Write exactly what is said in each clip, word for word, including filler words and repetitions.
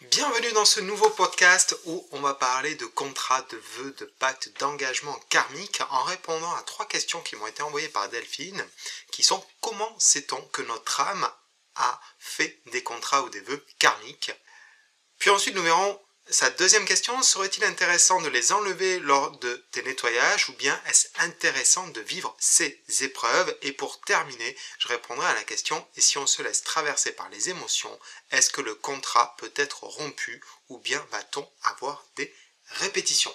Bienvenue dans ce nouveau podcast où on va parler de contrats, de vœux, de pactes, d'engagement karmique en répondant à trois questions qui m'ont été envoyées par Delphine, qui sont: comment sait-on que notre âme a fait des contrats ou des vœux karmiques? Puis ensuite nous verrons sa deuxième question: serait-il intéressant de les enlever lors de tes nettoyages ou bien est-ce intéressant de vivre ces épreuves? Et pour terminer, je répondrai à la question: et si on se laisse traverser par les émotions, est-ce que le contrat peut être rompu ou bien va-t-on avoir des répétitions?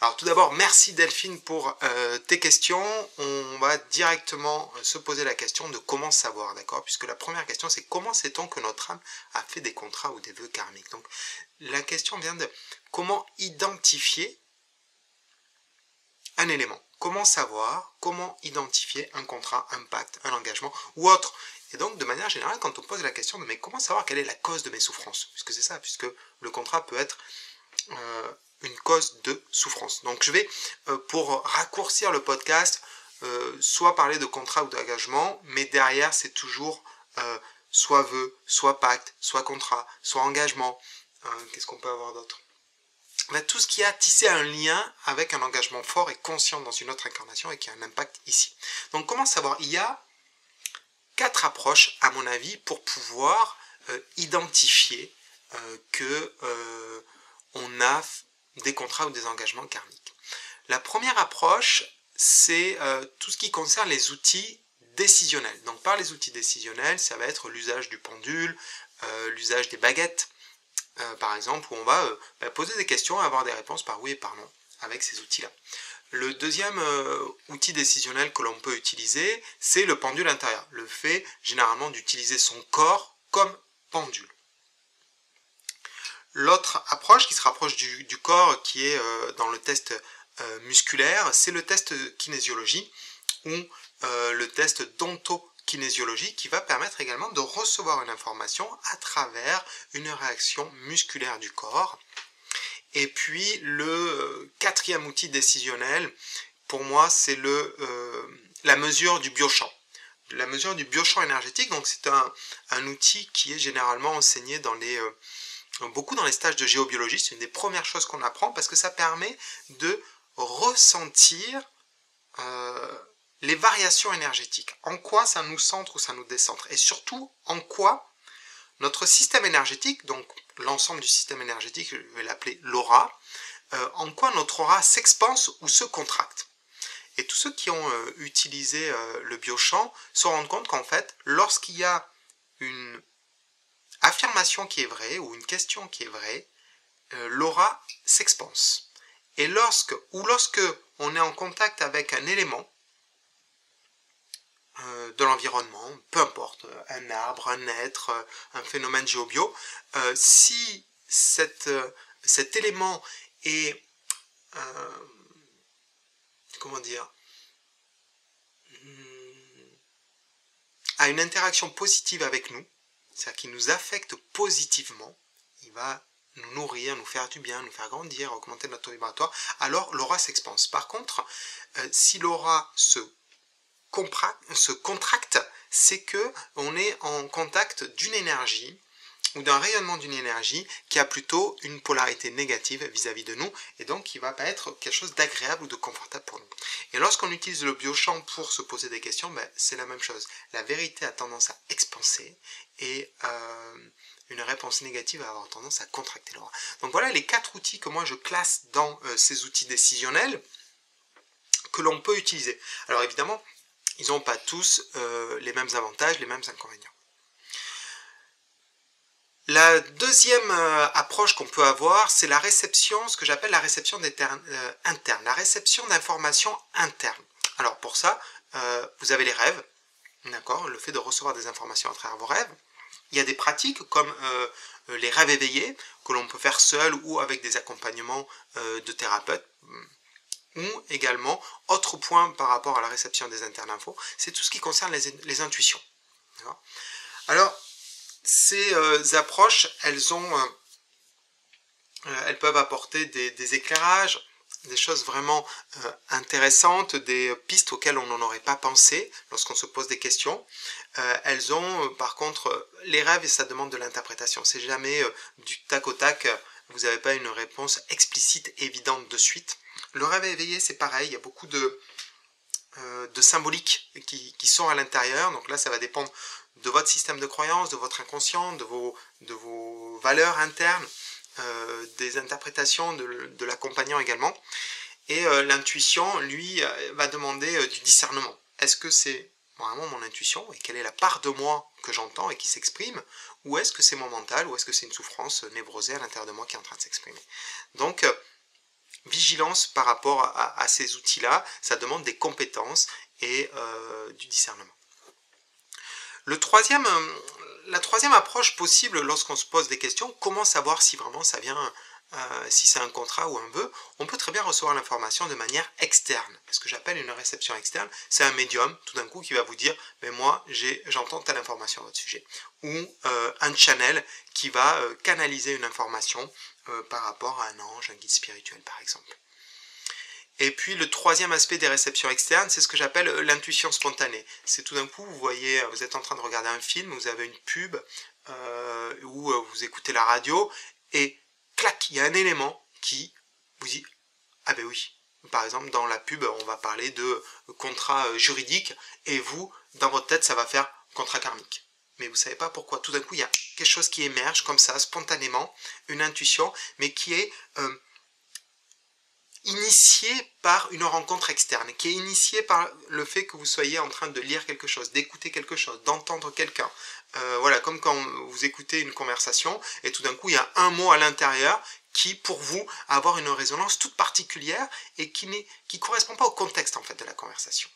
Alors tout d'abord, merci Delphine pour euh, tes questions. On va directement se poser la question de comment savoir, d'accord? Puisque la première question, c'est: comment sait-on que notre âme a fait des contrats ou des vœux karmiques? Donc la question vient de comment identifier un élément. Comment savoir, comment identifier un contrat, un pacte, un engagement ou autre. Et donc, de manière générale, quand on pose la question de « mais comment savoir quelle est la cause de mes souffrances ?» Puisque c'est ça, puisque le contrat peut être... Euh, une cause de souffrance. Donc je vais, euh, pour raccourcir le podcast, euh, soit parler de contrat ou d'engagement, mais derrière c'est toujours euh, soit vœu, soit pacte, soit contrat, soit engagement. Euh, Qu'est-ce qu'on peut avoir d'autre? Là, tout ce qui a tissé un lien avec un engagement fort et conscient dans une autre incarnation et qui a un impact ici. Donc comment savoir? Il y a quatre approches, à mon avis, pour pouvoir euh, identifier euh, que euh, on a des contrats ou des engagements karmiques. La première approche, c'est euh, tout ce qui concerne les outils décisionnels. Donc par les outils décisionnels, ça va être l'usage du pendule, euh, l'usage des baguettes, euh, par exemple, où on va euh, poser des questions et avoir des réponses par oui et par non avec ces outils-là. Le deuxième euh, outil décisionnel que l'on peut utiliser, c'est le pendule intérieur. Le fait, généralement, d'utiliser son corps comme pendule. L'autre approche qui se rapproche du, du corps, qui est euh, dans le test euh, musculaire, c'est le test kinésiologie ou euh, le test d'ontokinésiologie qui va permettre également de recevoir une information à travers une réaction musculaire du corps. Et puis le euh, quatrième outil décisionnel, pour moi, c'est le euh, la mesure du biochamp. La mesure du biochamp énergétique, donc c'est un, un outil qui est généralement enseigné dans les... Euh, beaucoup dans les stages de géobiologie, c'est une des premières choses qu'on apprend parce que ça permet de ressentir euh, les variations énergétiques. En quoi ça nous centre ou ça nous décentre? Et surtout, en quoi notre système énergétique, donc l'ensemble du système énergétique, je vais l'appeler l'aura, euh, en quoi notre aura s'expanse ou se contracte. Et tous ceux qui ont euh, utilisé euh, le biochamp se rendent compte qu'en fait, lorsqu'il y a une... affirmation qui est vraie ou une question qui est vraie, euh, l'aura s'expanse. Et lorsque ou lorsque on est en contact avec un élément euh, de l'environnement, peu importe, un arbre, un être, un phénomène géobio, euh, si cette, euh, cet élément est euh, comment dire a une interaction positive avec nous, c'est-à-dire qu'il nous affecte positivement, il va nous nourrir, nous faire du bien, nous faire grandir, augmenter notre taux vibratoire, alors l'aura s'expanse. Par contre, euh, si l'aura se, se contracte, c'est qu'on est en contact d'une énergie ou d'un rayonnement d'une énergie qui a plutôt une polarité négative vis-à-vis de nous et donc qui ne va pas être quelque chose d'agréable ou de confortable pour nous. Et lorsqu'on utilise le biochamp pour se poser des questions, ben, c'est la même chose. La vérité a tendance à expanser et euh, une réponse négative va avoir tendance à contracter l'aura. Donc voilà les quatre outils que moi je classe dans euh, ces outils décisionnels que l'on peut utiliser. Alors évidemment, ils n'ont pas tous euh, les mêmes avantages, les mêmes inconvénients. La deuxième approche qu'on peut avoir, c'est la réception, ce que j'appelle la réception euh, interne, la réception d'informations internes. Alors pour ça, euh, vous avez les rêves, d'accord, le fait de recevoir des informations à travers vos rêves. Il y a des pratiques comme euh, les rêves éveillés, que l'on peut faire seul ou avec des accompagnements euh, de thérapeutes. Ou également, autre point par rapport à la réception des internes infos, c'est tout ce qui concerne les, les intuitions. Alors, ces euh, approches, elles, ont, euh, elles peuvent apporter des, des éclairages, des choses vraiment euh, intéressantes, des pistes auxquelles on n'en aurait pas pensé lorsqu'on se pose des questions. Euh, elles ont, euh, par contre, euh, les rêves, et ça demande de l'interprétation. C'est jamais euh, du tac au tac, euh, vous n'avez pas une réponse explicite, évidente de suite. Le rêve éveillé, c'est pareil, il y a beaucoup de, euh, de symboliques qui, qui sont à l'intérieur. Donc là, ça va dépendre de votre système de croyance, de votre inconscient, de vos, de vos valeurs internes. Euh, des interprétations de, de l'accompagnant également, et euh, l'intuition, lui, euh, va demander euh, du discernement. Est-ce que c'est vraiment mon intuition, et quelle est la part de moi que j'entends et qui s'exprime, ou est-ce que c'est mon mental, ou est-ce que c'est une souffrance névrosée à l'intérieur de moi qui est en train de s'exprimer? Donc, euh, vigilance par rapport à, à ces outils-là, ça demande des compétences et euh, du discernement. Le troisième... Euh, La troisième approche possible lorsqu'on se pose des questions, comment savoir si vraiment ça vient, euh, si c'est un contrat ou un vœu, on peut très bien recevoir l'information de manière externe. Ce que j'appelle une réception externe, c'est un médium tout d'un coup qui va vous dire « mais moi j'entends telle information à votre sujet » ou euh, un channel qui va euh, canaliser une information euh, par rapport à un ange, un guide spirituel par exemple. Et puis le troisième aspect des réceptions externes, c'est ce que j'appelle l'intuition spontanée. C'est tout d'un coup, vous voyez, vous êtes en train de regarder un film, vous avez une pub, euh, ou vous écoutez la radio, et clac, il y a un élément qui vous dit « ah ben oui ». Par exemple, dans la pub, on va parler de contrat juridique, et vous, dans votre tête, ça va faire contrat karmique. Mais vous ne savez pas pourquoi. Tout d'un coup, il y a quelque chose qui émerge comme ça, spontanément, une intuition, mais qui est... Euh, initié par une rencontre externe, qui est initié par le fait que vous soyez en train de lire quelque chose, d'écouter quelque chose, d'entendre quelqu'un. Euh, voilà, comme quand vous écoutez une conversation, et tout d'un coup, il y a un mot à l'intérieur qui, pour vous, a avoir une résonance toute particulière et qui n'est, qui correspond pas au contexte, en fait, de la conversation.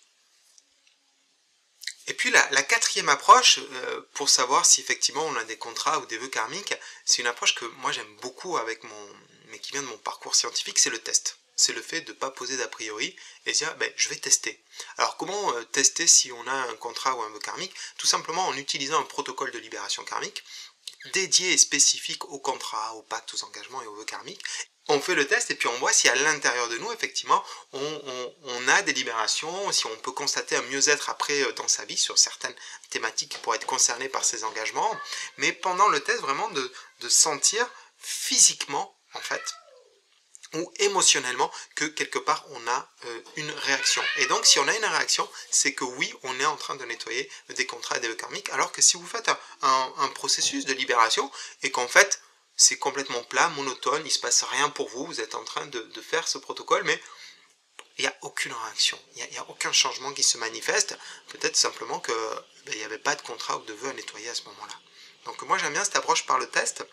Et puis la, la quatrième approche, euh, pour savoir si effectivement on a des contrats ou des vœux karmiques, c'est une approche que moi j'aime beaucoup, avec mon, mais qui vient de mon parcours scientifique, c'est le test. C'est le fait de ne pas poser d'a priori et dire ben, « je vais tester ». Alors comment euh, tester si on a un contrat ou un vœu karmique? Tout simplement en utilisant un protocole de libération karmique dédié et spécifique aux contrats, aux pactes, aux engagements et aux vœux karmiques. On fait le test et puis on voit si à l'intérieur de nous, effectivement, on, on, on a des libérations, si on peut constater un mieux-être après euh, dans sa vie sur certaines thématiques qui pourraient être concernées par ces engagements. Mais pendant le test, vraiment de, de sentir physiquement, en fait, ou émotionnellement, que quelque part on a euh, une réaction. Et donc si on a une réaction, c'est que oui, on est en train de nettoyer des contrats et des vœux karmiques, alors que si vous faites un, un, un processus de libération, et qu'en fait c'est complètement plat, monotone, il ne se passe rien pour vous, vous êtes en train de, de faire ce protocole, mais il n'y a aucune réaction, il n'y a, a aucun changement qui se manifeste, peut-être simplement qu'il n'y avait pas de contrat ou de vœux à nettoyer à ce moment-là. Donc moi j'aime bien cette approche par le test,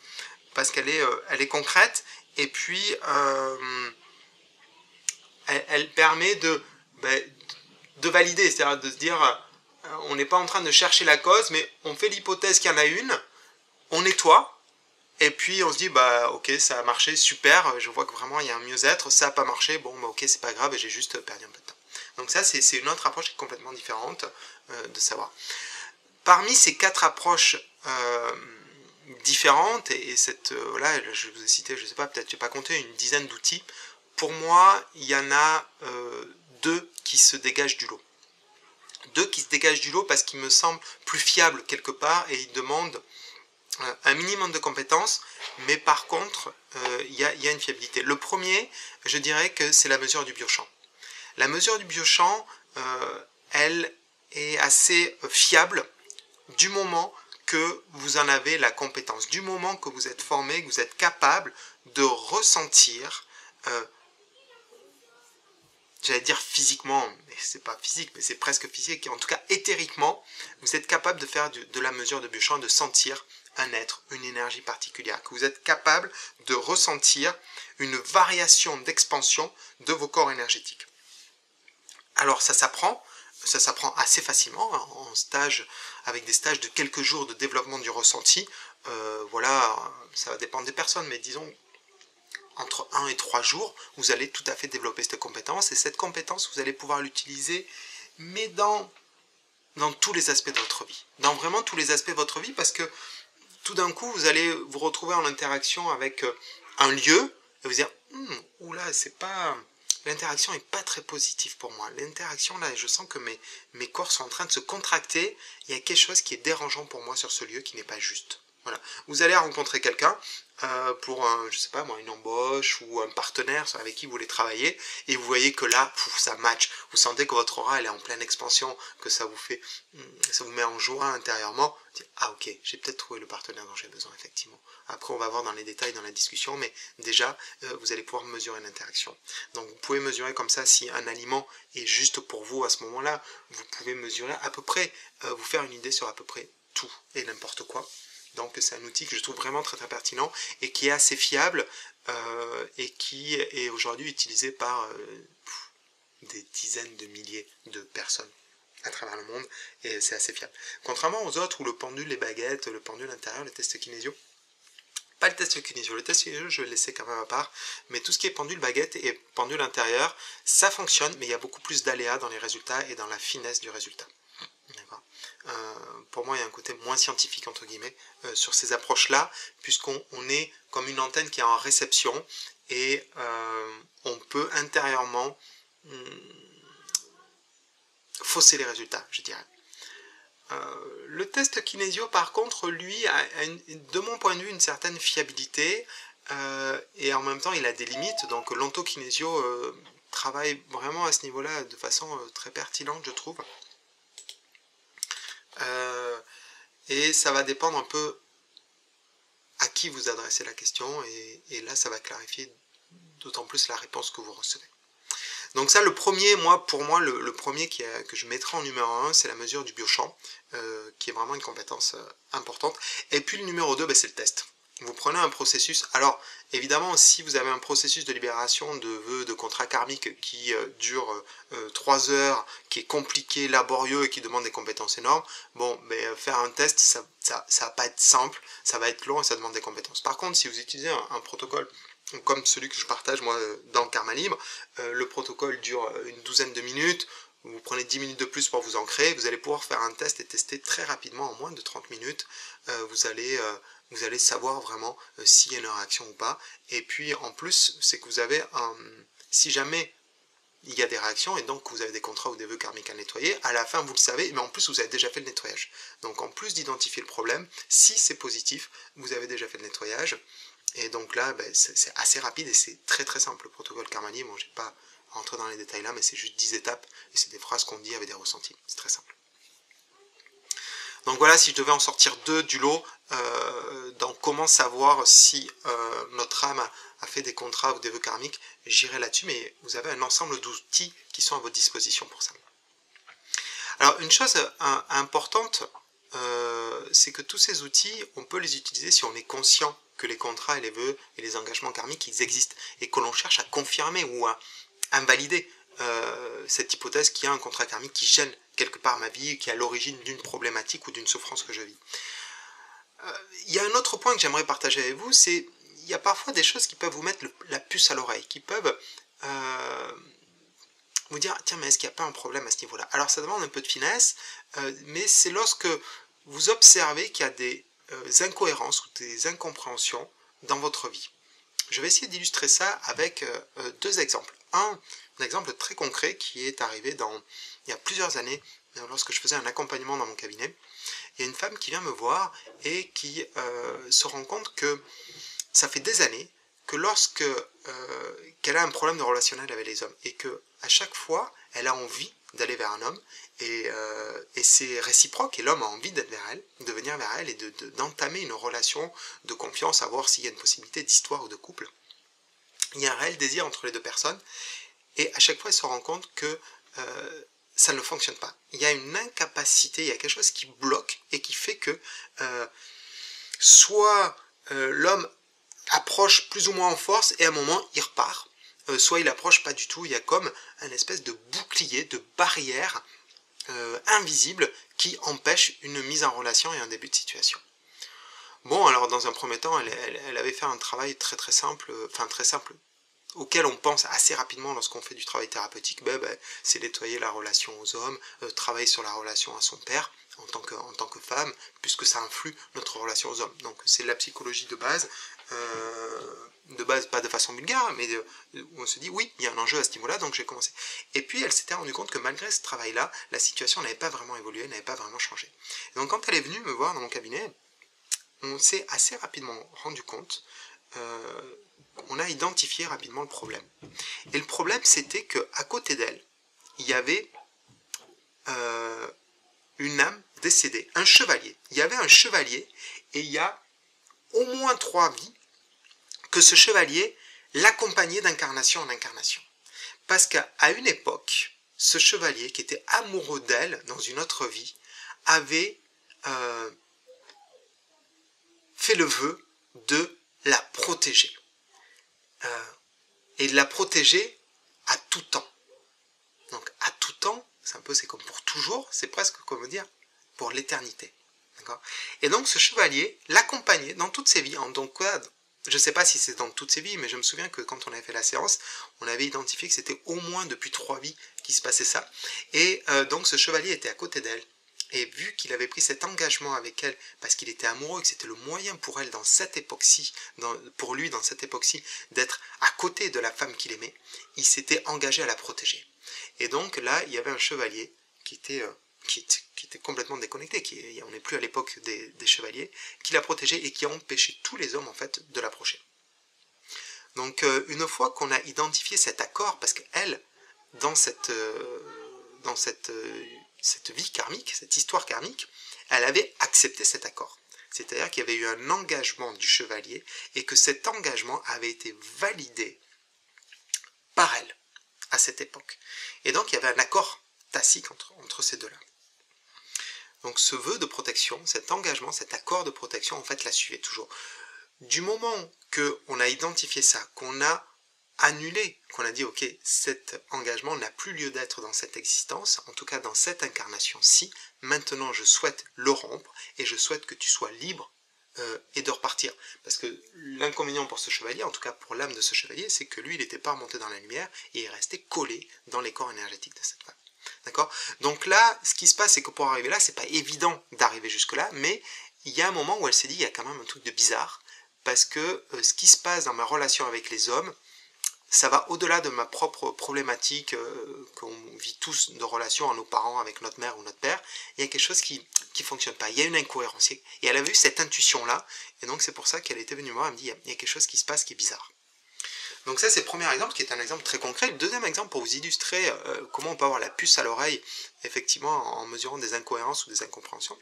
parce qu'elle est, euh, elle est concrète, et puis euh, elle, elle permet de, ben, de valider, c'est-à-dire de se dire, euh, on n'est pas en train de chercher la cause, mais on fait l'hypothèse qu'il y en a une, on nettoie, et puis on se dit, bah ok, ça a marché, super, je vois que vraiment il y a un mieux-être, ça n'a pas marché, bon bah ok, c'est pas grave, j'ai juste perdu un peu de temps. Donc ça, c'est une autre approche qui est complètement différente euh, de savoir. Parmi ces quatre approches... Euh, différentes, et cette, euh, là je vous ai cité, je sais pas, peut-être j'ai pas compté, une dizaine d'outils. Pour moi, il y en a euh, deux qui se dégagent du lot. Deux qui se dégagent du lot parce qu'ils me semblent plus fiables quelque part, et ils demandent euh, un minimum de compétences, mais par contre, il euh, y, y a une fiabilité. Le premier, je dirais que c'est la mesure du biochamp. La mesure du biochamp, euh, elle est assez fiable du moment que vous en avez la compétence, du moment que vous êtes formé, que vous êtes capable de ressentir, euh, j'allais dire physiquement, mais c'est pas physique, mais c'est presque physique, et en tout cas éthériquement, vous êtes capable de faire de, de la mesure de biochamp, de sentir un être, une énergie particulière, que vous êtes capable de ressentir une variation d'expansion de vos corps énergétiques. Alors ça s'apprend, ça s'apprend assez facilement, hein, en stage, avec des stages de quelques jours de développement du ressenti. Euh, voilà, ça va dépendre des personnes, mais disons, entre un et trois jours, vous allez tout à fait développer cette compétence, et cette compétence, vous allez pouvoir l'utiliser, mais dans, dans tous les aspects de votre vie. Dans vraiment tous les aspects de votre vie, parce que tout d'un coup, vous allez vous retrouver en interaction avec un lieu, et vous dire, hum, oula, c'est pas... l'interaction n'est pas très positive pour moi. L'interaction, là, je sens que mes, mes corps sont en train de se contracter. Il y a quelque chose qui est dérangeant pour moi sur ce lieu qui n'est pas juste. Voilà. Vous allez rencontrer quelqu'un euh, pour, un, je sais pas moi, une embauche ou un partenaire avec qui vous voulez travailler et vous voyez que là, pff, ça match. Vous sentez que votre aura elle est en pleine expansion, que ça vous fait, ça vous met en joie intérieurement. Vous dites, ah ok, j'ai peut-être trouvé le partenaire dont j'ai besoin effectivement. Après, on va voir dans les détails dans la discussion, mais déjà, euh, vous allez pouvoir mesurer l'interaction. Donc, vous pouvez mesurer comme ça si un aliment est juste pour vous à ce moment-là. Vous pouvez mesurer à peu près, euh, vous faire une idée sur à peu près tout et n'importe quoi. Donc c'est un outil que je trouve vraiment très très pertinent et qui est assez fiable euh, et qui est aujourd'hui utilisé par euh, des dizaines de milliers de personnes à travers le monde et c'est assez fiable. Contrairement aux autres où le pendule, les baguettes, le pendule intérieur, le test kinésio, pas le test kinésio, le test kinésio je vais le laisser quand même à part, mais tout ce qui est pendule baguette et pendule intérieur, ça fonctionne mais il y a beaucoup plus d'aléas dans les résultats et dans la finesse du résultat. Euh, pour moi il y a un côté moins scientifique entre guillemets euh, sur ces approches là puisqu'on on est comme une antenne qui est en réception et euh, on peut intérieurement hmm, fausser les résultats je dirais. Euh, le test kinésio par contre lui a, a une, de mon point de vue une certaine fiabilité euh, et en même temps il a des limites donc l'ontokinésio euh, travaille vraiment à ce niveau là de façon euh, très pertinente je trouve. Euh, et ça va dépendre un peu à qui vous adressez la question et, et là ça va clarifier d'autant plus la réponse que vous recevez. Donc ça le premier, moi pour moi le, le premier qui a, que je mettrai en numéro un c'est la mesure du biochamp euh, qui est vraiment une compétence euh, importante et puis le numéro deux ben, c'est le test. Vous prenez un processus, alors évidemment si vous avez un processus de libération de vœux, de contrat karmique qui euh, dure euh, trois heures, qui est compliqué, laborieux et qui demande des compétences énormes, bon, mais euh, faire un test, ça, ça, ça va pas être simple, ça va être long et ça demande des compétences. Par contre, si vous utilisez un, un protocole comme celui que je partage moi dans Karma Libre, euh, le protocole dure une douzaine de minutes, vous prenez dix minutes de plus pour vous ancrer, vous allez pouvoir faire un test et tester très rapidement en moins de trente minutes, euh, vous allez... Euh, vous allez savoir vraiment euh, s'il y a une réaction ou pas. Et puis, en plus, c'est que vous avez un... Si jamais il y a des réactions, et donc vous avez des contrats ou des vœux karmiques à nettoyer, à la fin, vous le savez, mais en plus, vous avez déjà fait le nettoyage. Donc, en plus d'identifier le problème, si c'est positif, vous avez déjà fait le nettoyage. Et donc là, ben, c'est assez rapide et c'est très très simple. Le protocole Karmani, bon, je n'ai pas rentré dans les détails là, mais c'est juste dix étapes, et c'est des phrases qu'on dit avec des ressentis. C'est très simple. Donc voilà, si je devais en sortir deux du lot, euh, dans comment savoir si euh, notre âme a, a fait des contrats ou des vœux karmiques, j'irai là-dessus, mais vous avez un ensemble d'outils qui sont à votre disposition pour ça. Alors une chose euh, importante, euh, c'est que tous ces outils, on peut les utiliser si on est conscient que les contrats et les vœux et les engagements karmiques, ils existent, et que l'on cherche à confirmer ou à invalider euh, cette hypothèse qu'il y a un contrat karmique qui gêne quelque part ma vie, qui est à l'origine d'une problématique ou d'une souffrance que je vis. Euh, il y a un autre point que j'aimerais partager avec vous, c'est il y a parfois des choses qui peuvent vous mettre le, la puce à l'oreille, qui peuvent euh, vous dire, tiens, mais est-ce qu'il n'y a pas un problème à ce niveau-là? Alors ça demande un peu de finesse, euh, mais c'est lorsque vous observez qu'il y a des euh, incohérences ou des incompréhensions dans votre vie. Je vais essayer d'illustrer ça avec euh, deux exemples. Un, un exemple très concret qui est arrivé dans... Il y a plusieurs années, lorsque je faisais un accompagnement dans mon cabinet, il y a une femme qui vient me voir et qui euh, se rend compte que ça fait des années que lorsque euh, qu'elle a un problème de relationnel avec les hommes et que à chaque fois, elle a envie d'aller vers un homme et, euh, et c'est réciproque et l'homme a envie d'être vers elle, de venir vers elle et de, de, d'entamer une relation de confiance, à voir s'il y a une possibilité d'histoire ou de couple. Il y a un réel désir entre les deux personnes et à chaque fois, elle se rend compte que... Euh, ça ne fonctionne pas. Il y a une incapacité, il y a quelque chose qui bloque et qui fait que euh, soit euh, l'homme approche plus ou moins en force et à un moment il repart, euh, soit il approche pas du tout, il y a comme un espèce de bouclier, de barrière euh, invisible qui empêche une mise en relation et un début de situation. Bon alors dans un premier temps elle, elle, elle avait fait un travail très très simple, enfin très simple, auquel on pense assez rapidement lorsqu'on fait du travail thérapeutique, ben, ben, c'est nettoyer la relation aux hommes, euh, travailler sur la relation à son père en tant que, en tant que femme, puisque ça influe notre relation aux hommes. Donc c'est la psychologie de base, euh, de base pas de façon vulgaire, mais de, où on se dit oui, il y a un enjeu à ce niveau-là, donc j'ai commencé. Et puis elle s'était rendue compte que malgré ce travail-là, la situation n'avait pas vraiment évolué, n'avait pas vraiment changé. Et donc quand elle est venue me voir dans mon cabinet, on s'est assez rapidement rendu compte, euh, on a identifié rapidement le problème. Et le problème, c'était qu'à côté d'elle, il y avait euh, une âme décédée, un chevalier. Il y avait un chevalier, et il y a au moins trois vies que ce chevalier l'accompagnait d'incarnation en incarnation. Parce qu'à une époque, ce chevalier, qui était amoureux d'elle dans une autre vie, avait euh, fait le vœu de la protéger. Euh, et de la protéger à tout temps. Donc à tout temps, c'est un peu, c'est comme pour toujours, c'est presque comme dire pour l'éternité. Et donc ce chevalier l'accompagnait dans toutes ses vies. En donc, je ne sais pas si c'est dans toutes ses vies, mais je me souviens que quand on avait fait la séance, on avait identifié que c'était au moins depuis trois vies qu'il se passait ça. Et euh, donc ce chevalier était à côté d'elle. Et vu qu'il avait pris cet engagement avec elle parce qu'il était amoureux et que c'était le moyen pour elle dans cette époque-ci, pour lui dans cette époque-ci, d'être à côté de la femme qu'il aimait, il s'était engagé à la protéger. Et donc là, il y avait un chevalier qui était, euh, qui était, qui était complètement déconnecté, qui, on n'est plus à l'époque des, des chevaliers, qui la protégeait et qui a empêché tous les hommes en fait de l'approcher. Donc euh, une fois qu'on a identifié cet accord, parce qu'elle, dans cette... Euh, dans cette euh, cette vie karmique, cette histoire karmique, elle avait accepté cet accord. C'est-à-dire qu'il y avait eu un engagement du chevalier et que cet engagement avait été validé par elle à cette époque. Et donc il y avait un accord tacite entre, entre ces deux-là. Donc ce vœu de protection, cet engagement, cet accord de protection, en fait, la suivait toujours. Du moment qu'on a identifié ça, qu'on a annulé, qu'on a dit ok, cet engagement n'a plus lieu d'être dans cette existence, en tout cas dans cette incarnation-ci, maintenant je souhaite le rompre et je souhaite que tu sois libre euh, et de repartir. Parce que l'inconvénient pour ce chevalier, en tout cas pour l'âme de ce chevalier, c'est que lui il n'était pas remonté dans la lumière et il restait collé dans les corps énergétiques de cette femme. D'accord? Donc là, ce qui se passe, c'est que pour arriver là, c'est pas évident d'arriver jusque-là, mais il y a un moment où elle s'est dit il y a quand même un truc de bizarre, parce que euh, ce qui se passe dans ma relation avec les hommes, ça va au-delà de ma propre problématique euh, qu'on vit tous de relation à nos parents, avec notre mère ou notre père. Il y a quelque chose qui ne fonctionne pas, il y a une incohérence. Et elle avait eu cette intuition-là, et donc c'est pour ça qu'elle était venue moi, elle me dit, il y a quelque chose qui se passe qui est bizarre. Donc ça c'est le premier exemple, qui est un exemple très concret. Le deuxième exemple, pour vous illustrer euh, comment on peut avoir la puce à l'oreille, effectivement, en mesurant des incohérences ou des incompréhensions,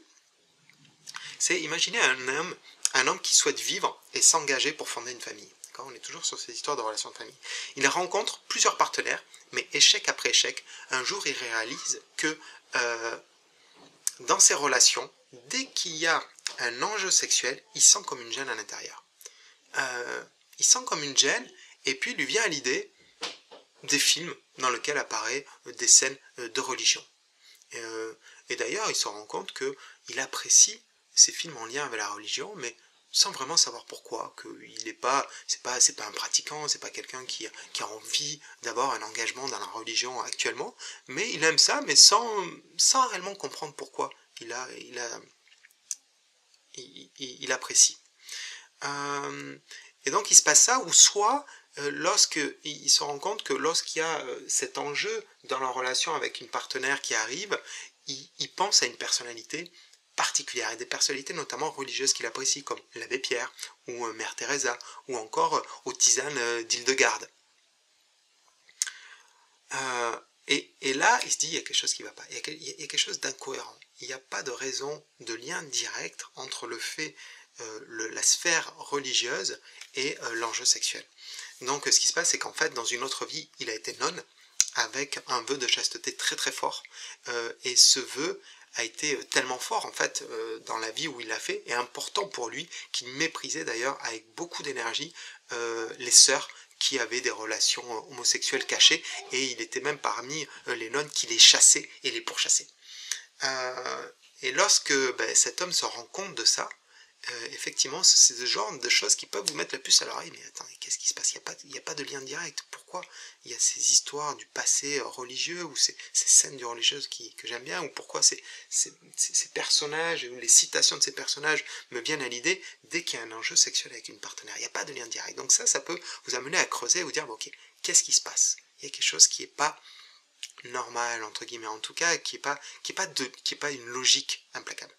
c'est imaginer un homme, un homme qui souhaite vivre et s'engager pour fonder une famille. Quand on est toujours sur ces histoires de relations de famille. Il rencontre plusieurs partenaires, mais échec après échec, un jour il réalise que euh, dans ses relations, dès qu'il y a un enjeu sexuel, il sent comme une gêne à l'intérieur. Euh, il sent comme une gêne, et puis lui vient à l'idée des films dans lesquels apparaît des scènes de religion. Euh, et d'ailleurs, il se rend compte qu'il apprécie ces films en lien avec la religion, mais sans vraiment savoir pourquoi, que il n'est pas, c'est pas, c'est pas un pratiquant, c'est pas quelqu'un qui, qui a envie d'avoir un engagement dans la religion actuellement, mais il aime ça, mais sans, sans réellement comprendre pourquoi il a, il a, il, il, il apprécie. Euh, et donc il se passe ça, ou soit euh, lorsque il, il se rend compte que lorsqu'il y a euh, cet enjeu dans la relation avec une partenaire qui arrive, il, il pense à une personnalité particulière, et des personnalités notamment religieuses qu'il apprécie, comme l'abbé Pierre, ou euh, Mère Teresa, ou encore euh, aux tisanes euh, d'Île-de-Garde. Euh, et, et là, il se dit, il y a quelque chose qui ne va pas, il y a, il y a quelque chose d'incohérent. Il n'y a pas de raison, de lien direct entre le fait, euh, le, la sphère religieuse et euh, l'enjeu sexuel. Donc ce qui se passe, c'est qu'en fait, dans une autre vie, il a été nonne, avec un vœu de chasteté très très fort, euh, et ce vœu a été tellement fort en fait euh, dans la vie où il l'a fait, et important pour lui, qu'il méprisait d'ailleurs avec beaucoup d'énergie euh, les sœurs qui avaient des relations euh, homosexuelles cachées, et il était même parmi euh, les nonnes qui les chassaient et les pourchassaient. Euh, et lorsque ben, cet homme se rend compte de ça, euh, effectivement, c'est ce genre de choses qui peuvent vous mettre la puce à l'oreille. Mais attendez, qu'est-ce qui se passe? Il n'y a, a pas de lien direct. Pourquoi il y a ces histoires du passé religieux, ou ces, ces scènes du religieux qui, que j'aime bien, ou pourquoi ces, ces, ces personnages, ou les citations de ces personnages me viennent à l'idée dès qu'il y a un enjeu sexuel avec une partenaire? Il n'y a pas de lien direct. Donc ça, ça peut vous amener à creuser et vous dire, bon, ok, qu'est-ce qui se passe? Il y a quelque chose qui n'est pas normal, entre guillemets, en tout cas, qui n'est pas, qui est pas, de, qui est pas une logique implacable.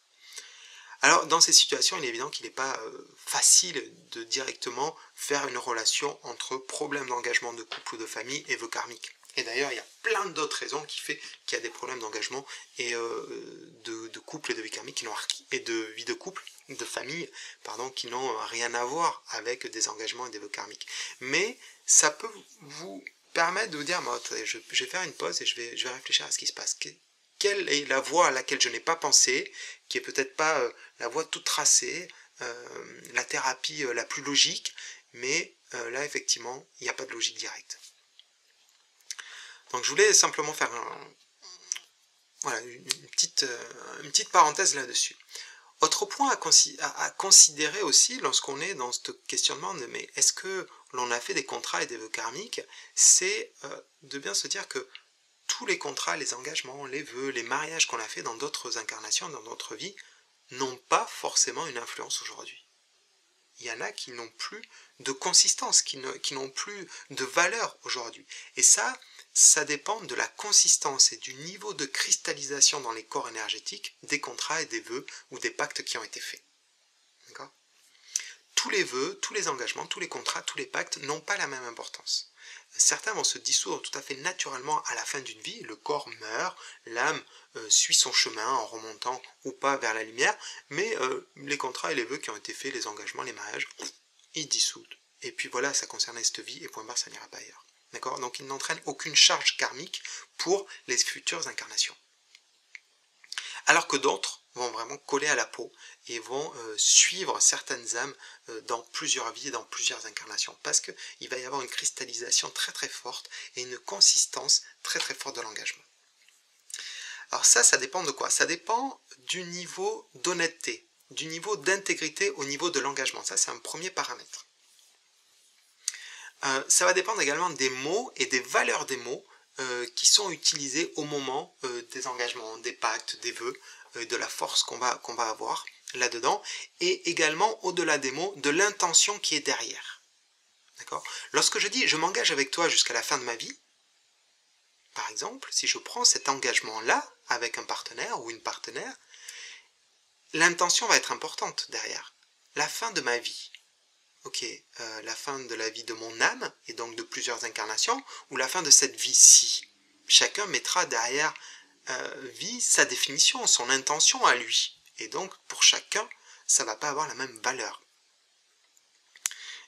Alors, dans ces situations, il est évident qu'il n'est pas euh, facile de directement faire une relation entre problèmes d'engagement de couple ou de famille et vœux karmiques. Et d'ailleurs, il y a plein d'autres raisons qui fait qu'il y a des problèmes d'engagement et euh, de, de couple et de vie karmique qui n'ont, et de vie de couple, de famille, pardon, qui n'ont rien à voir avec des engagements et des vœux karmiques. Mais ça peut vous permettre de vous dire, bah, je, je vais faire une pause et je vais, je vais réfléchir à ce qui se passe. Quelle est la voie à laquelle je n'ai pas pensé, qui est peut-être pas euh, la voie toute tracée, euh, la thérapie euh, la plus logique, mais euh, là, effectivement, il n'y a pas de logique directe. Donc je voulais simplement faire un, voilà, une, petite, euh, une petite parenthèse là-dessus. Autre point à, consi à, à considérer aussi lorsqu'on est dans ce questionnement de « mais est-ce que l'on a fait des contrats et des vœux karmiques ?» c'est euh, de bien se dire que tous les contrats, les engagements, les vœux, les mariages qu'on a fait dans d'autres incarnations, dans d'autres vies, n'ont pas forcément une influence aujourd'hui. Il y en a qui n'ont plus de consistance, qui n'ont plus de valeur aujourd'hui. Et ça, ça dépend de la consistance et du niveau de cristallisation dans les corps énergétiques des contrats et des vœux ou des pactes qui ont été faits. D'accord ? Tous les vœux, tous les engagements, tous les contrats, tous les pactes n'ont pas la même importance. Certains vont se dissoudre tout à fait naturellement à la fin d'une vie, le corps meurt, l'âme euh, suit son chemin en remontant ou pas vers la lumière, mais euh, les contrats et les vœux qui ont été faits, les engagements, les mariages, ils dissoudent. Et puis voilà, ça concernait cette vie, et point barre, ça n'ira pas ailleurs. D'accord? Donc ils n'entraînent aucune charge karmique pour les futures incarnations. Alors que d'autres vont vraiment coller à la peau et vont euh, suivre certaines âmes euh, dans plusieurs vies et dans plusieurs incarnations, parce qu'il va y avoir une cristallisation très très forte et une consistance très très forte de l'engagement. Alors ça, ça dépend de quoi? Ça dépend du niveau d'honnêteté, du niveau d'intégrité au niveau de l'engagement. Ça, c'est un premier paramètre. Euh, ça va dépendre également des mots et des valeurs des mots euh, qui sont utilisés au moment euh, des engagements, des pactes, des vœux, de la force qu'on va, qu'on va avoir là-dedans, et également, au-delà des mots, de l'intention qui est derrière. D'accord ? Lorsque je dis « je m'engage avec toi jusqu'à la fin de ma vie », par exemple, si je prends cet engagement-là avec un partenaire ou une partenaire, l'intention va être importante derrière. La fin de ma vie, ok, euh, la fin de la vie de mon âme, et donc de plusieurs incarnations, ou la fin de cette vie-ci. Chacun mettra derrière Euh, vit sa définition, son intention à lui. Et donc, pour chacun, ça ne va pas avoir la même valeur.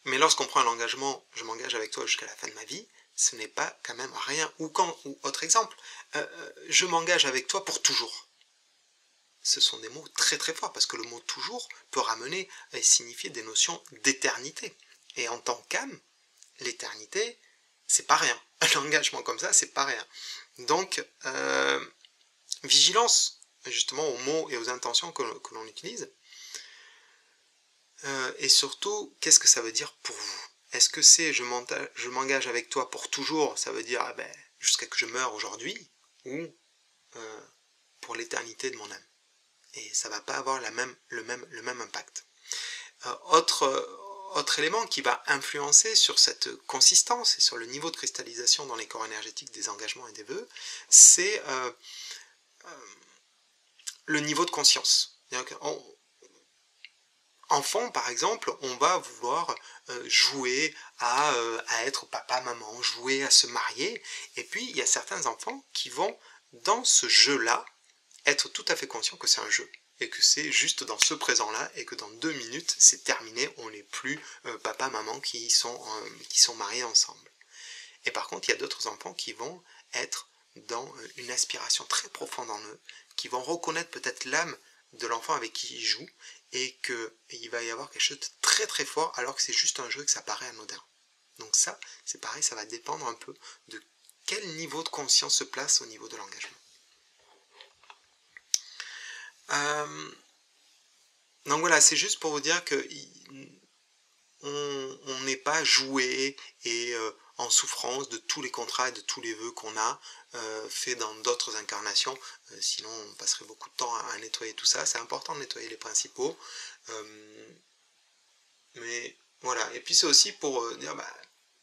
Mais lorsqu'on prend un engagement, je m'engage avec toi jusqu'à la fin de ma vie, ce n'est pas quand même rien. Ou quand, ou autre exemple, euh, je m'engage avec toi pour toujours. Ce sont des mots très très forts, parce que le mot toujours peut ramener et signifier des notions d'éternité. Et en tant qu'âme, l'éternité, c'est pas rien. Un engagement comme ça, c'est pas rien. Donc, euh, vigilance, justement, aux mots et aux intentions que, que l'on utilise. Euh, et surtout, qu'est-ce que ça veut dire pour vous? Est-ce que c'est « je m'engage avec toi pour toujours », ça veut dire ah ben, « jusqu'à que je meure aujourd'hui » ou euh, « pour l'éternité de mon âme ». Et ça ne va pas avoir la même, le, même, le même impact. Euh, autre, euh, autre élément qui va influencer sur cette consistance et sur le niveau de cristallisation dans les corps énergétiques des engagements et des vœux, c'est... Euh, euh, le niveau de conscience. Enfant, par exemple, on va vouloir jouer à, à être papa-maman, jouer à se marier, et puis il y a certains enfants qui vont, dans ce jeu-là, être tout à fait conscients que c'est un jeu, et que c'est juste dans ce présent-là, et que dans deux minutes, c'est terminé, on n'est plus papa-maman qui sont, qui sont mariés ensemble. Et par contre, il y a d'autres enfants qui vont être dans une aspiration très profonde en eux, qui vont reconnaître peut-être l'âme de l'enfant avec qui ils jouent, et qu'il va y avoir quelque chose de très très fort, alors que c'est juste un jeu et que ça paraît anodin. Donc ça, c'est pareil, ça va dépendre un peu de quel niveau de conscience se place au niveau de l'engagement. Euh, Donc voilà, c'est juste pour vous dire que on n'est pas joué et euh, en souffrance de tous les contrats et de tous les vœux qu'on a euh, fait dans d'autres incarnations, euh, sinon on passerait beaucoup de temps à, à nettoyer tout ça. C'est important de nettoyer les principaux, euh, mais voilà. Et puis c'est aussi pour euh, dire, bah,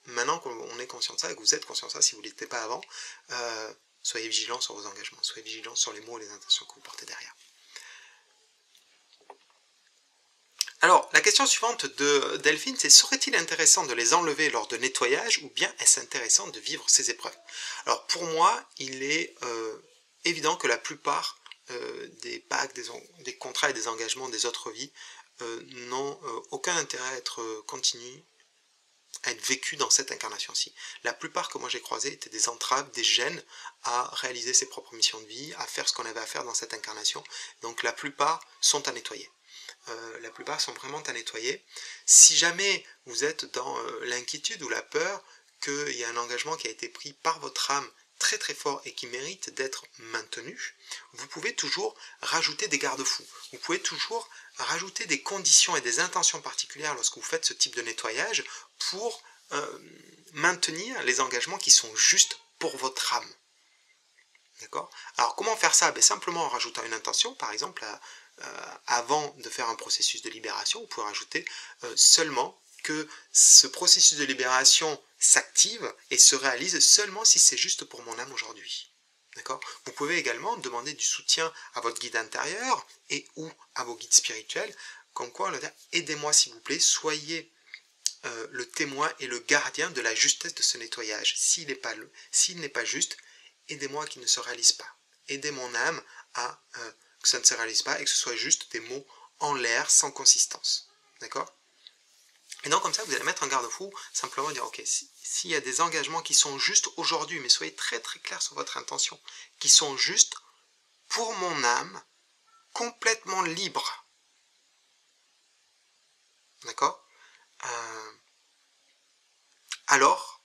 maintenant qu'on est conscient de ça et que vous êtes conscient de ça, si vous ne l'étiez pas avant, euh, soyez vigilants sur vos engagements, soyez vigilants sur les mots et les intentions que vous portez derrière. Alors, la question suivante de Delphine, c'est « Serait-il intéressant de les enlever lors de nettoyage ou bien est-ce intéressant de vivre ces épreuves ?» Alors, pour moi, il est euh, évident que la plupart euh, des pactes, des, des contrats et des engagements des autres vies euh, n'ont euh, aucun intérêt à être euh, continu, à être vécu dans cette incarnation-ci. La plupart que moi j'ai croisé étaient des entraves, des gênes à réaliser ses propres missions de vie, à faire ce qu'on avait à faire dans cette incarnation. Donc, la plupart sont à nettoyer. Euh, la plupart sont vraiment à nettoyer. Si jamais vous êtes dans euh, l'inquiétude ou la peur qu'il y a un engagement qui a été pris par votre âme très très fort et qui mérite d'être maintenu, vous pouvez toujours rajouter des garde-fous. Vous pouvez toujours rajouter des conditions et des intentions particulières lorsque vous faites ce type de nettoyage pour euh, maintenir les engagements qui sont justes pour votre âme. D'accord ? Alors comment faire ça ? Ben, simplement en rajoutant une intention, par exemple à Euh, avant de faire un processus de libération, vous pouvez rajouter euh, seulement que ce processus de libération s'active et se réalise seulement si c'est juste pour mon âme aujourd'hui. D'accord ? Vous pouvez également demander du soutien à votre guide intérieur et ou à vos guides spirituels, comme quoi on leur dit « Aidez-moi s'il vous plaît, soyez euh, le témoin et le gardien de la justesse de ce nettoyage. S'il n'est pas, pas juste, aidez-moi qu'il ne se réalise pas. Aidez mon âme à... Euh, que ça ne se réalise pas et que ce soit juste des mots en l'air, sans consistance. D'accord ? Et donc comme ça, vous allez mettre un garde-fou, simplement dire, ok, s'il si y a des engagements qui sont justes aujourd'hui, mais soyez très très clair sur votre intention, qui sont justes pour mon âme, complètement libre. D'accord ? euh, Alors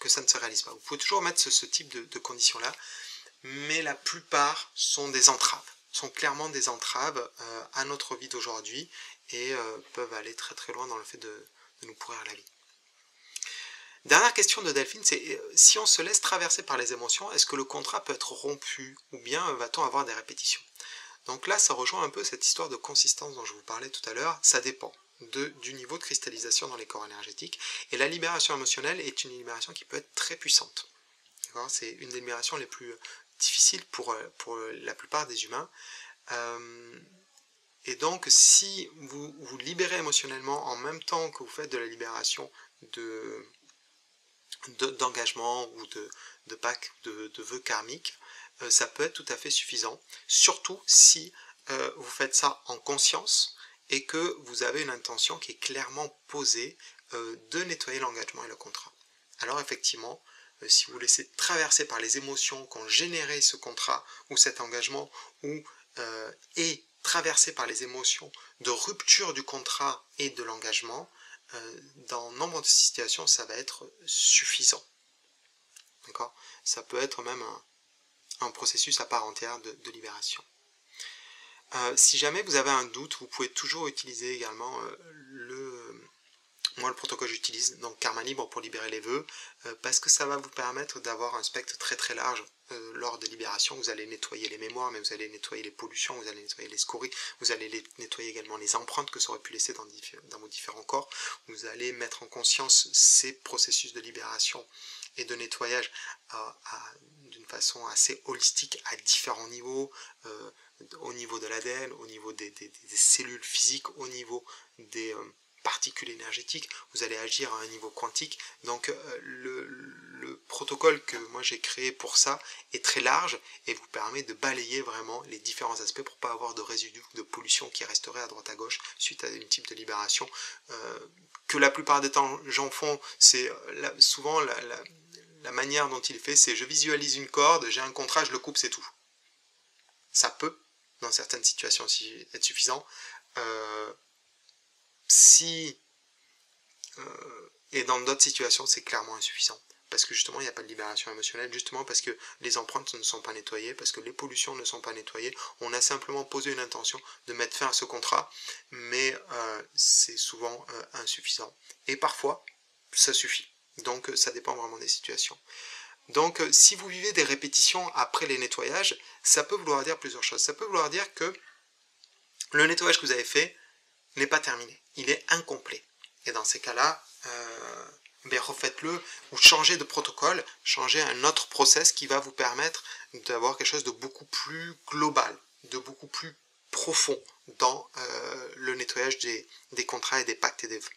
que ça ne se réalise pas. Vous pouvez toujours mettre ce, ce type de, de conditions-là, mais la plupart sont des entraves. Sont clairement des entraves euh, à notre vie d'aujourd'hui et euh, peuvent aller très très loin dans le fait de, de nous pourrir la vie. Dernière question de Delphine, c'est euh, si on se laisse traverser par les émotions, est-ce que le contrat peut être rompu ou bien euh, va-t-on avoir des répétitions? Donc là, ça rejoint un peu cette histoire de consistance dont je vous parlais tout à l'heure. Ça dépend de, du niveau de cristallisation dans les corps énergétiques et la libération émotionnelle est une libération qui peut être très puissante. C'est une des libérations les plus difficile pour, pour la plupart des humains. Euh, et donc, si vous vous libérez émotionnellement en même temps que vous faites de la libération de, de, d'engagement ou de, de pacte, de, de vœux karmiques, euh, ça peut être tout à fait suffisant, surtout si euh, vous faites ça en conscience et que vous avez une intention qui est clairement posée euh, de nettoyer l'engagement et le contrat. Alors effectivement, si vous laissez traverser par les émotions qu'ont généré ce contrat ou cet engagement, ou euh, et traversé par les émotions de rupture du contrat et de l'engagement, euh, dans nombre de situations, ça va être suffisant. D'accord ? Ça peut être même un, un processus à part entière de, de libération. Euh, si jamais vous avez un doute, vous pouvez toujours utiliser également euh, le... Moi, le protocole j'utilise, donc Karma Libre pour libérer les vœux, euh, parce que ça va vous permettre d'avoir un spectre très très large euh, lors des libérations. Vous allez nettoyer les mémoires, mais vous allez nettoyer les pollutions, vous allez nettoyer les scories, vous allez les, nettoyer également les empreintes que ça aurait pu laisser dans, dans vos différents corps. Vous allez mettre en conscience ces processus de libération et de nettoyage d'une façon assez holistique à différents niveaux, euh, au niveau de l'A D N, au niveau des, des, des cellules physiques, au niveau des... Euh, particules énergétiques, vous allez agir à un niveau quantique, donc euh, le, le protocole que moi j'ai créé pour ça est très large et vous permet de balayer vraiment les différents aspects pour ne pas avoir de résidus de pollution qui resterait à droite à gauche suite à une type de libération euh, que la plupart des temps j'en font, c'est souvent la, la, la manière dont il est fait, c'est je visualise une corde, j'ai un contrat, je le coupe, c'est tout. Ça peut, dans certaines situations aussi, être suffisant. Euh, Si, euh, et dans d'autres situations, c'est clairement insuffisant. parce que justement il n'y a pas de libération émotionnelle, justement parce que les empreintes ne sont pas nettoyées, parce que les pollutions ne sont pas nettoyées. On a simplement posé une intention de mettre fin à ce contrat, mais euh, c'est souvent euh, insuffisant. Et parfois, ça suffit. Donc ça dépend vraiment des situations. Donc si vous vivez des répétitions après les nettoyages, ça peut vouloir dire plusieurs choses. Ça peut vouloir dire que le nettoyage que vous avez fait n'est pas terminé, il est incomplet. Et dans ces cas-là, euh, ben refaites-le ou changez de protocole, changez un autre process qui va vous permettre d'avoir quelque chose de beaucoup plus global, de beaucoup plus profond dans euh, le nettoyage des, des contrats et des pactes et des vœux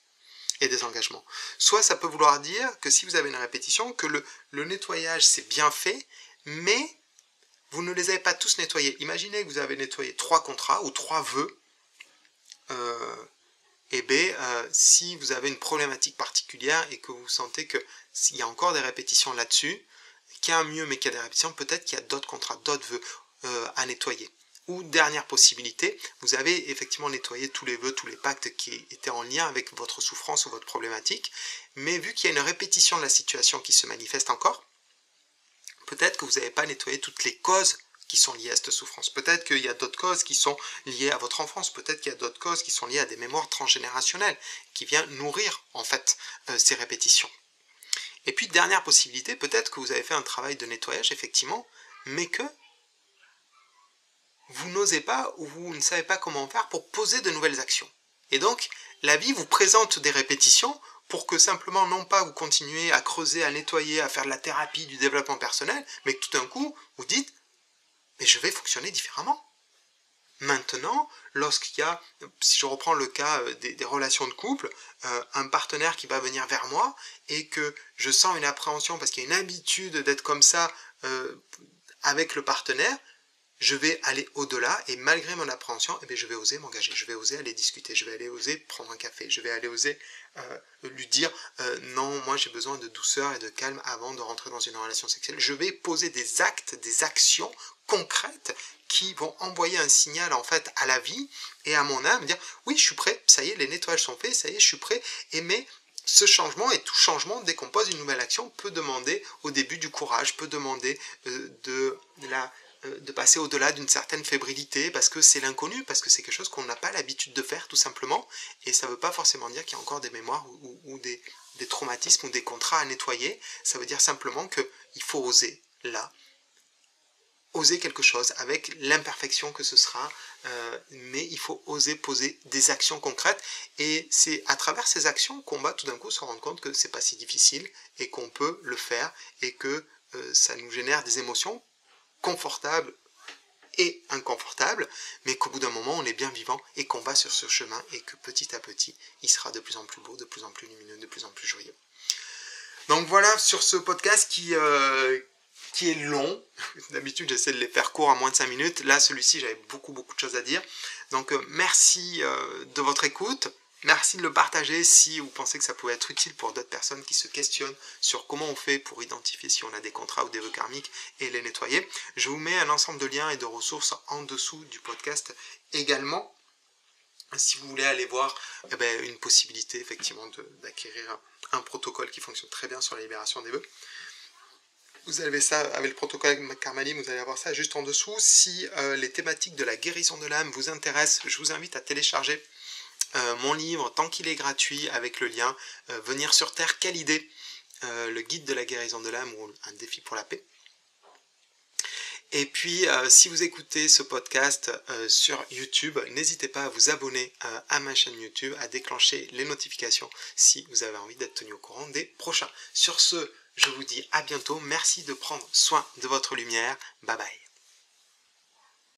et des engagements. Soit ça peut vouloir dire que si vous avez une répétition, que le, le nettoyage c'est bien fait, mais vous ne les avez pas tous nettoyés. Imaginez que vous avez nettoyé trois contrats ou trois vœux, euh, et bien euh, si vous avez une problématique particulière et que vous sentez que s'il y a encore des répétitions là-dessus, qu'il y a un mieux mais qu'il y a des répétitions, peut-être qu'il y a d'autres contrats, d'autres vœux euh, à nettoyer. Ou dernière possibilité, vous avez effectivement nettoyé tous les vœux, tous les pactes qui étaient en lien avec votre souffrance ou votre problématique, mais vu qu'il y a une répétition de la situation qui se manifeste encore, peut-être que vous n'avez pas nettoyé toutes les causes qui sont liées à cette souffrance. Peut-être qu'il y a d'autres causes qui sont liées à votre enfance, peut-être qu'il y a d'autres causes qui sont liées à des mémoires transgénérationnelles, qui viennent nourrir en fait euh, ces répétitions. Et puis dernière possibilité, peut-être que vous avez fait un travail de nettoyage effectivement, mais que vous n'osez pas ou vous ne savez pas comment faire pour poser de nouvelles actions. Et donc, la vie vous présente des répétitions pour que simplement, non pas vous continuez à creuser, à nettoyer, à faire de la thérapie, du développement personnel, mais que tout d'un coup, vous dites « mais je vais fonctionner différemment ». Maintenant, lorsqu'il y a, si je reprends le cas des, des relations de couple, euh, un partenaire qui va venir vers moi et que je sens une appréhension parce qu'il y a une habitude d'être comme ça euh, avec le partenaire, je vais aller au-delà et malgré mon appréhension, eh bien, je vais oser m'engager, je vais oser aller discuter, je vais aller oser prendre un café, je vais aller oser euh, lui dire euh, non, moi j'ai besoin de douceur et de calme avant de rentrer dans une relation sexuelle. Je vais poser des actes, des actions concrètes qui vont envoyer un signal en fait à la vie et à mon âme, dire oui je suis prêt, ça y est les nettoyages sont faits, ça y est je suis prêt, et mais ce changement et tout changement, dès qu'on pose une nouvelle action, peut demander au début du courage, peut demander euh, de, de la... de passer au-delà d'une certaine fébrilité parce que c'est l'inconnu, parce que c'est quelque chose qu'on n'a pas l'habitude de faire tout simplement, et ça ne veut pas forcément dire qu'il y a encore des mémoires ou, ou des, des traumatismes ou des contrats à nettoyer. Ça veut dire simplement qu'il faut oser là, oser quelque chose avec l'imperfection que ce sera, euh, mais il faut oser poser des actions concrètes, et c'est à travers ces actions qu'on va tout d'un coup se rendre compte que c'est pas si difficile et qu'on peut le faire et que euh, ça nous génère des émotions confortable et inconfortable, mais qu'au bout d'un moment on est bien vivant et qu'on va sur ce chemin et que petit à petit il sera de plus en plus beau, de plus en plus lumineux, de plus en plus joyeux. Donc voilà sur ce podcast qui, euh, qui est long. D'habitude j'essaie de les faire court à moins de cinq minutes, là celui-ci j'avais beaucoup beaucoup de choses à dire. Donc euh, merci euh, de votre écoute. Merci de le partager si vous pensez que ça pouvait être utile pour d'autres personnes qui se questionnent sur comment on fait pour identifier si on a des contrats ou des vœux karmiques et les nettoyer. Je vous mets un ensemble de liens et de ressources en dessous du podcast également. Si vous voulez aller voir eh bien, une possibilité effectivement d'acquérir un protocole qui fonctionne très bien sur la libération des vœux. Vous avez ça avec le protocole Karmalim, vous allez avoir ça juste en dessous. Si euh, les thématiques de la guérison de l'âme vous intéressent, je vous invite à télécharger Euh, mon livre, tant qu'il est gratuit, avec le lien euh, Venir sur Terre, quelle idée euh, le guide de la guérison de l'âme ou un défi pour la paix. Et puis, euh, si vous écoutez ce podcast euh, sur YouTube, n'hésitez pas à vous abonner euh, à ma chaîne YouTube, à déclencher les notifications si vous avez envie d'être tenu au courant des prochains. Sur ce, je vous dis à bientôt. Merci de prendre soin de votre lumière. Bye bye.